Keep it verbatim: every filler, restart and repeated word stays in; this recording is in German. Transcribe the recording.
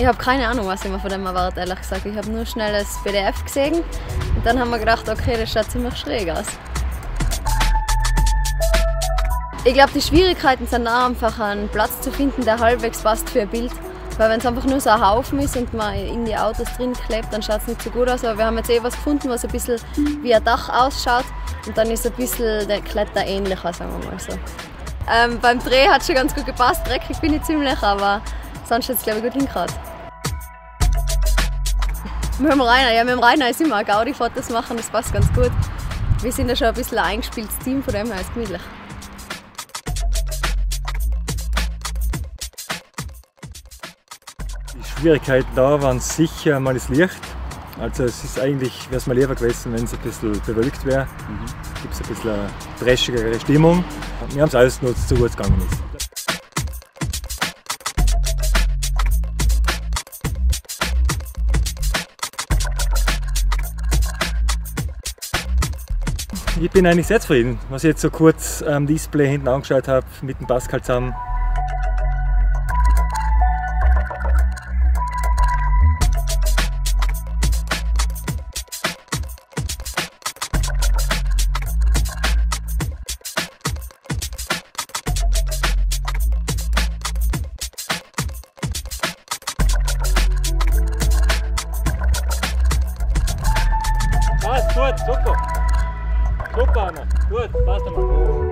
Ich habe keine Ahnung, was ich mir von dem erwarte, ehrlich gesagt. Ich habe nur schnell das P D F gesehen und dann haben wir gedacht, okay, das schaut ziemlich schräg aus. Ich glaube, die Schwierigkeiten sind auch einfach, einen Platz zu finden, der halbwegs passt für ein Bild. Weil wenn es einfach nur so ein Haufen ist und man in die Autos drin klebt, dann schaut es nicht so gut aus. Aber wir haben jetzt eh was gefunden, was ein bisschen wie ein Dach ausschaut. Und dann ist es ein bisschen der Kletter ähnlicher, sagen wir mal so. Ähm, beim Dreh hat es schon ganz gut gepasst. Dreckig bin ich ziemlich, aber sonst hat es, glaube ich, gut hingehört. Mit dem Rainer, ja, mit dem Rainer ist immer eine Gaudi, Fotos machen, das passt ganz gut. Wir sind ja schon ein bisschen ein eingespieltes Team, von dem her ist es gemütlich. Die Schwierigkeiten da waren sicher mal das Licht. Also es ist eigentlich, wäre es mal lieber gewesen, wenn es ein bisschen bewölkt wäre. Mhm. Gibt es ein bisschen eine dreschigere Stimmung. Wir haben es ausgenutzt, so gut es gegangen ist. Ich bin eigentlich sehr zufrieden, was ich jetzt so kurz am Display hinten angeschaut habe, mit dem Pascal zusammen. Passt, gut, super. Super, Anna. Gut, passt einmal.